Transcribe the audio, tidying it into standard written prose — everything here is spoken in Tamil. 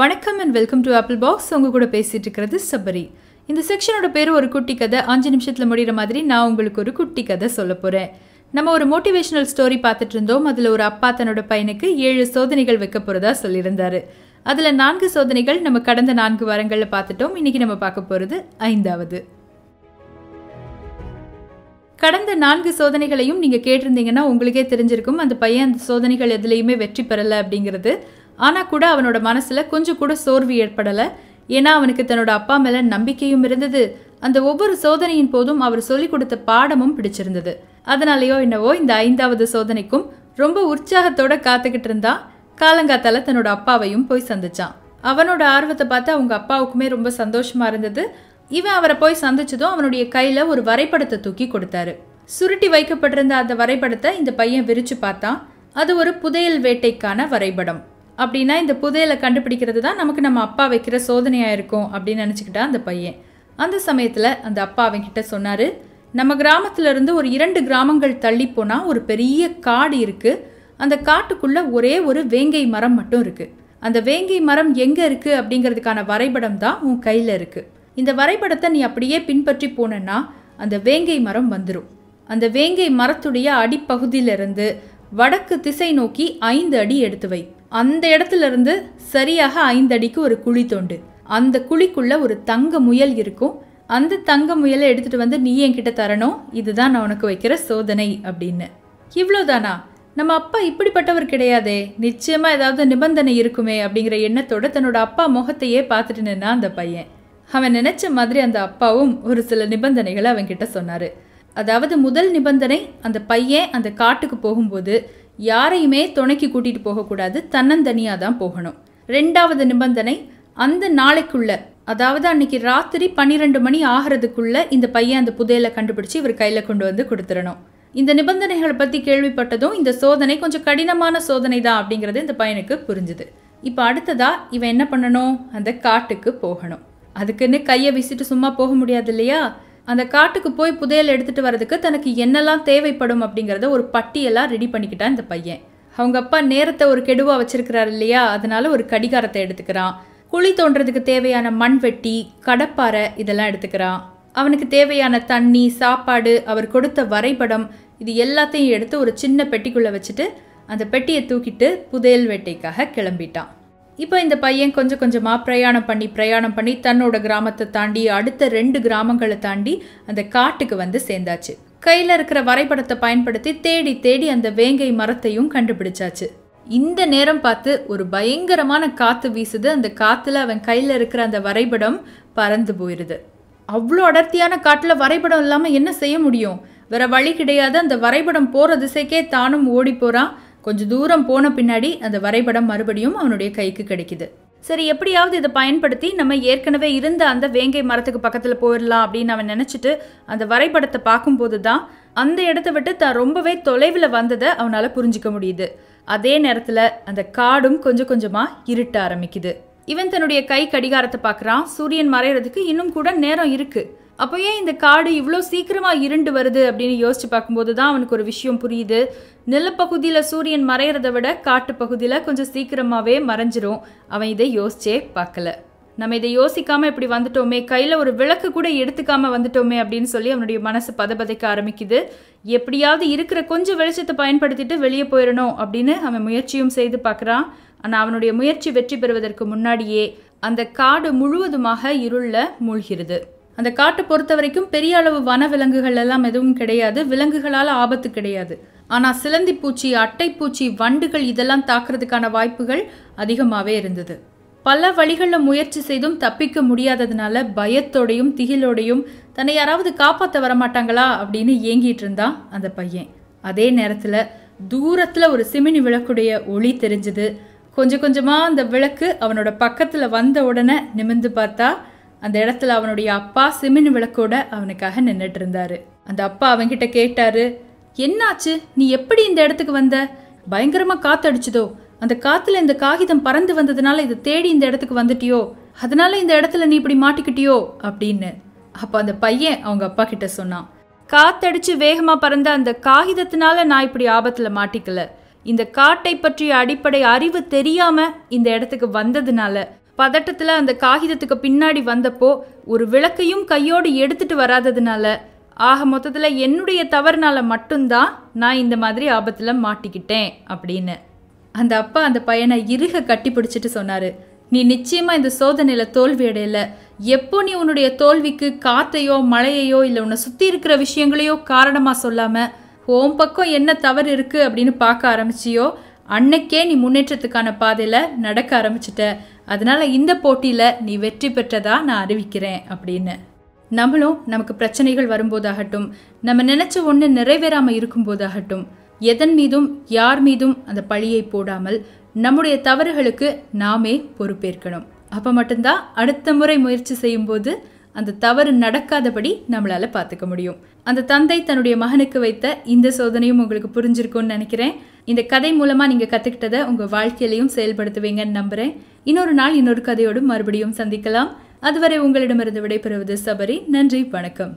Vanakkam and welcome to AppleBox. Unga kuda pesitu irukiradhu Sabari. In the section oda peru oru kutti kada 5 நிமிஷத்துல முடிற மாதிரி நான் உங்களுக்கு ஒரு குட்டி கதை சொல்லப் போறேன். நம்ம ஒரு மோட்டிவேஷனல் ஸ்டோரி பார்த்துட்டு இருந்தோம். அதுல ஒரு அப்பா தன்னோட பையனுக்கு 7 சோதனைகள் வைக்கப் போறதா சொல்லியிருந்தாரு. அதுல 4 சோதனைகள் நம்ம கடந்த 4 வாரங்கள்ல பார்த்துட்டோம். இன்னைக்கு நம்ம பார்க்க போறது 5வது. கடந்த 4 சோதனைகளையும் நீங்க கேட்டிருந்தீங்கன்னா உங்களுக்கே தெரிஞ்சிருக்கும் அந்த பையன் அந்த சோதனைகள் எதிலயுமே வெற்றி பெறல அப்படிங்கிறது. ஆனா கூட அவனோட மனசுல கொஞ்சம் கூட சோர்வு ஏற்படல. ஏனா அவனுக்கு தன்னோட அப்பா மேல நம்பிக்கையும் இருந்தது. அந்த ஒவ்வொரு சோதனையின் போதும் அவர் சொல்லி கொடுத்த பாடமும் பிடிச்சிருந்தது. அதனாலயோ என்னவோ இந்த 5வது சோதனைக்கும் ரொம்ப உற்சாகத்தோட காத்துக்கிட்டு இருந்தா. காலங்காத்தால தன்னோட அப்பாவையும் போய் சந்திச்சான். அவனோட ஆர்வத்தை பார்த்து அவங்க அப்பாவுக்குமே ரொம்ப சந்தோஷமா இருந்தது. இவன் அவரை போய் சந்திச்சதும் அவனுடைய கையில ஒரு வரைபடத்தை தூக்கி கொடுத்தாரு. சுருட்டி வைக்கப்பட்டிருந்த அந்த வரைபடத்தை இந்த பையன் விரிச்சு பார்த்தான். அது ஒரு புதையல் வேட்டைக்கான வரைபடம். அப்படின்னா இந்த புதையலை கண்டுபிடிக்கிறது தான் நமக்கு நம்ம அப்பா வைக்கிற சோதனையா இருக்கும் அப்படின்னு நினைச்சுக்கிட்டா அந்த பையன். அந்த சமயத்துல அந்த அப்பா அவன்கிட்ட சொன்னாரு, நம்ம கிராமத்துல இருந்து ஒரு 2 கிராமங்கள் தள்ளி போனா ஒரு பெரிய காடு இருக்கு. அந்த காட்டுக்குள்ள ஒரே ஒரு வேங்கை மரம் மட்டும் இருக்கு. அந்த வேங்கை மரம் எங்க இருக்கு அப்படிங்கிறதுக்கான வரைபடம் தான் உன் கையில இருக்கு. இந்த வரைபடத்தை நீ அப்படியே பின்பற்றி போனேன்னா அந்த வேங்கை மரம் வந்துடும். அந்த வேங்கை மரத்துடைய அடிப்பகுதியிலிருந்து வடக்கு திசை நோக்கி 5 அடி எடுத்து வை. அந்த இடத்துல இருந்து சரியாக 5 அடிக்கு ஒரு குழி தோண்டு. அந்த குழிக்குள்ள ஒரு தங்க முயல் இருக்கும். அந்த தங்க முயலை எடுத்துட்டு வந்து நீ என்கிட்ட தரணும். இதுதான் நான் உனக்கு வைக்கிற சோதனை அப்படின்னு. இவ்வளோதானா? நம்ம அப்பா இப்படிப்பட்டவர் கிடையாதே, நிச்சயமா ஏதாவது நிபந்தனை இருக்குமே அப்படிங்கிற எண்ணத்தோட தன்னோட அப்பா முகத்தையே பார்த்துட்டு நின்னா அந்த பையன். அவன் நினைச்ச மாதிரி அந்த அப்பாவும் ஒரு சில நிபந்தனைகளை அவன்கிட்ட சொன்னாரு. அதாவது முதல் நிபந்தனை, அந்த பையன் அந்த காட்டுக்கு போகும்போது யாரையுமே துணைக்கு கூட்டிட்டு போகக்கூடாது, தன்னந்தனியா தான் போகணும். 2வது நிபந்தனை, அந்த நாளைக்குள்ள அதாவது அன்னைக்கு ராத்திரி 12 மணி ஆகிறதுக்குள்ள இந்த பையன் அந்த புதையலை கண்டுபிடிச்சு இவர் கையில கொண்டு வந்து கொடுத்துடணும். இந்த நிபந்தனைகளை பத்தி கேள்விப்பட்டதும் இந்த சோதனை கொஞ்சம் கடினமான சோதனை தான் அப்படிங்கிறது இந்த பையனுக்கு புரிஞ்சுது. இப்ப அடுத்ததா இவன் என்ன பண்ணணும்? அந்த காட்டுக்கு போகணும். அதுக்குன்னு கையை வீசிட்டு சும்மா போக முடியாது இல்லையா? அந்த காட்டுக்கு போய் புதையல் எடுத்துட்டு வர்றதுக்கு தனக்கு என்னெல்லாம் தேவைப்படும் அப்படிங்கிறத ஒரு பட்டியலாக ரெடி பண்ணிக்கிட்டான் இந்த பையன். அவங்க அப்பா நேரத்தை ஒரு கெடுவா வச்சிருக்கிறாரு இல்லையா, அதனால ஒரு கடிகாரத்தை எடுத்துக்கிறான். குழி தோன்றதுக்கு தேவையான மண்வெட்டி, கடப்பாறை இதெல்லாம் எடுத்துக்கிறான். அவனுக்கு தேவையான தண்ணி, சாப்பாடு, அவர் கொடுத்த வரைபடம் இது எல்லாத்தையும் எடுத்து ஒரு சின்ன பெட்டிக்குள்ளே வச்சுட்டு அந்த பெட்டியை தூக்கிட்டு புதையல் வேட்டைக்காக கிளம்பிட்டான். இப்போ இந்த பையன் கொஞ்சம் கொஞ்சமாக பிரயாணம் பண்ணி தன்னோட கிராமத்தை தாண்டி அடுத்த 2 கிராமங்களை தாண்டி அந்த காட்டுக்கு வந்து சேர்ந்தாச்சு. கையில் இருக்கிற வரைபடத்தை பயன்படுத்தி தேடி தேடி அந்த வேங்கை மரத்தையும் கண்டுபிடிச்சாச்சு. இந்த நேரம் பார்த்து ஒரு பயங்கரமான காற்று வீசுது. அந்த காற்றுல அவன் கையில் இருக்கிற அந்த வரைபடம் பறந்து போயிடுது. அவ்வளோ அடர்த்தியான காட்டில் வரைபடம் இல்லாமல் என்ன செய்ய முடியும்? வேற வழி கிடையாது. அந்த வரைபடம் போகிற திசைக்கே தானும் ஓடி போகிறான். கொஞ்சம் தூரம் போன பின்னாடி அந்த வரைபடம் மறுபடியும் அவனுடைய கைக்கு கிடைக்குது. சரி, எப்படியாவது இதை பயன்படுத்தி நம்ம ஏற்கனவே இருந்த அந்த வேங்கை மரத்துக்கு பக்கத்தில் போயிடலாம் அப்படின்னு அவன் நினச்சிட்டு அந்த வரைபடத்தை பார்க்கும்போது தான் அந்த இடத்த விட்டு தான் ரொம்பவே தொலைவில் வந்ததை அவனால் புரிஞ்சிக்க முடியுது. அதே நேரத்தில் அந்த காடும் கொஞ்சம் கொஞ்சமாக இருட்ட ஆரம்பிக்குது. இவன் தன்னுடைய கை கடிகாரத்தை பார்க்குறான். சூரியன் மறைகிறதுக்கு இன்னும் கூட நேரம் இருக்குது. அப்போ ஏன் இந்த காடு இவ்வளோ சீக்கிரமாக இருண்டு வருது அப்படின்னு யோசிச்சு பார்க்கும்போது தான் அவனுக்கு ஒரு விஷயம் புரியுது. நிலப்பகுதியில் சூரியன் மறைகிறத விட காட்டு பகுதியில் கொஞ்சம் சீக்கிரமாகவே மறைஞ்சிரும். அவன் இதை யோசிச்சே பார்க்கல. நம்ம இதை யோசிக்காமல் இப்படி வந்துட்டோமே, கையில் ஒரு விளக்கு கூட எடுத்துக்காமல் வந்துட்டோமே அப்படின்னு சொல்லி அவனுடைய மனசு பதைக்க ஆரம்பிக்குது. எப்படியாவது இருக்கிற கொஞ்சம் வெளிச்சத்தை பயன்படுத்திட்டு வெளியே போயிடணும் அப்படின்னு அவன் முயற்சியும் செய்து பார்க்குறான். ஆனால் அவனுடைய முயற்சி வெற்றி பெறுவதற்கு முன்னாடியே அந்த காடு முழுவதுமாக இருளில் மூழ்கிறது. அந்த காட்டை பொறுத்த வரைக்கும் பெரிய அளவு வன விலங்குகள் எல்லாம் எதுவும் கிடையாது. விலங்குகளால் ஆபத்து கிடையாது. ஆனால் சிலந்தி பூச்சி, அட்டைப்பூச்சி, வண்டுகள் இதெல்லாம் தாக்குறதுக்கான வாய்ப்புகள் அதிகமாகவே இருந்தது. பல வழிகளில் முயற்சி செய்தும் தப்பிக்க முடியாததுனால பயத்தோடையும் திகிலோடையும் தன்னை யாராவது காப்பாற்ற வரமாட்டாங்களா அப்படின்னு ஏங்கிட்டு இருந்தான் அந்த பையன். அதே நேரத்தில் தூரத்தில் ஒரு சிமினி விளக்குடைய ஒளி தெரிஞ்சது. கொஞ்சம் கொஞ்சமாக அந்த விளக்கு அவனோட பக்கத்தில் வந்த உடனே நிமிர்ந்து பார்த்தா அந்த இடத்துல அவனுடைய அப்பா சிமின் விளக்கோட அவனுக்காக நின்றுட்டு இருந்தாரு. அந்த அப்பா அவன்கிட்ட கேட்டாரு, என்னாச்சு? நீ எப்படி இந்த இடத்துக்கு வந்த? பயங்கரமா காத்தடிச்சதோ? அந்த காத்துல இந்த காகிதம் பறந்து வந்ததுனால இதை தேடி இந்த இடத்துக்கு வந்துட்டியோ? அதனால இந்த இடத்துல நீ இப்படி மாட்டிக்கிட்டியோ அப்படின்னு அப்ப அந்த பையன் அவங்க அப்பா கிட்ட சொன்னான். காத்தடிச்சு வேகமா பறந்த அந்த காகிதத்தினால நான் இப்படி ஆபத்துல மாட்டிக்கல. இந்த காட்டை பற்றிய அடிப்படை அறிவு தெரியாம இந்த இடத்துக்கு வந்ததுனால பதட்டத்துல அந்த காகிதத்துக்கு பின்னாடி வந்தப்போ ஒரு விளக்கையும் கையோடு எடுத்துட்டு வராததனால ஆக மொத்தத்துல என்னுடைய தவறுனால மட்டும்தான் நான் இந்த மாதிரி ஆபத்துல மாட்டிக்கிட்டேன் அப்படினு அந்த அப்பா அந்த பையனை இறுக கட்டி பிடிச்சிட்டு சொன்னாரு. நீ நிச்சயமா இந்த சோதனையில தோல்வி அடையல. எப்போ நீ உன்னுடைய தோல்விக்கு காத்தையோ மழையோ இல்ல உன்னை சுத்தி இருக்கிற விஷயங்களையோ காரணமா சொல்லாம ஓம் பக்கம் என்ன தவறு இருக்கு அப்படினு பார்க்க ஆரம்பிச்சியோ அன்னைக்கே நீ முன்னேற்றத்துக்கான பாதையில நடக்க ஆரம்பிச்சிட்ட. அதனால இந்த போட்டியில நீ வெற்றி பெற்றதா நான் அறிவிக்கிறேன் அப்படின்னு. நம்மளும் நமக்கு பிரச்சனைகள் வரும்போதாகட்டும், நம்ம நினைச்ச ஒன்று நிறைவேறாம இருக்கும்போதாகட்டும், எதன் மீதும் யார் மீதும் அந்த பழியை போடாமல் நம்முடைய தவறுகளுக்கு நாமே பொறுப்பேற்கணும். அப்ப மட்டும்தான் அடுத்த முறை முயற்சி செய்யும் போது அந்த தவறு நடக்காதபடி நம்மளால பார்த்துக்க முடியும். அந்த தந்தை தன்னுடைய மகனுக்கு வைத்த இந்த சோதனையும் உங்களுக்கு புரிஞ்சிருக்கும்னு நினைக்கிறேன். இந்த கதை மூலமா நீங்க கத்துக்கிட்டதை உங்க வாழ்க்கையிலையும் செயல்படுத்துவீங்கன்னு நம்புறேன். இன்னொரு நாள் இன்னொரு கதையோடு மறுபடியும் சந்திக்கலாம். அதுவரை உங்களிடமிருந்து விடைபெறுவது சபரி. நன்றி, வணக்கம்.